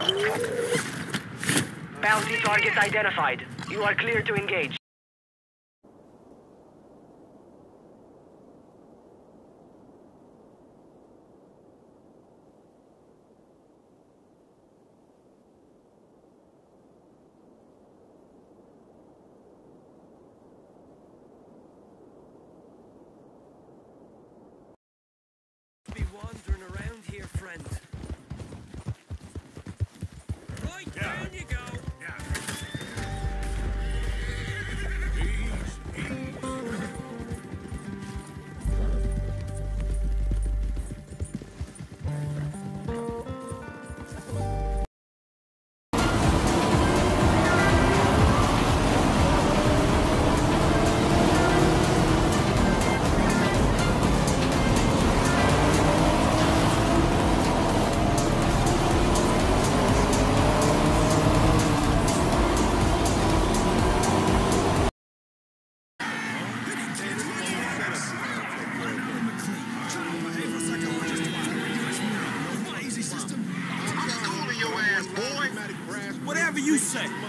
Bounty targets identified. You are clear to engage. Be wandering around here, friend. Right, yeah. Down you go. Whatever you say.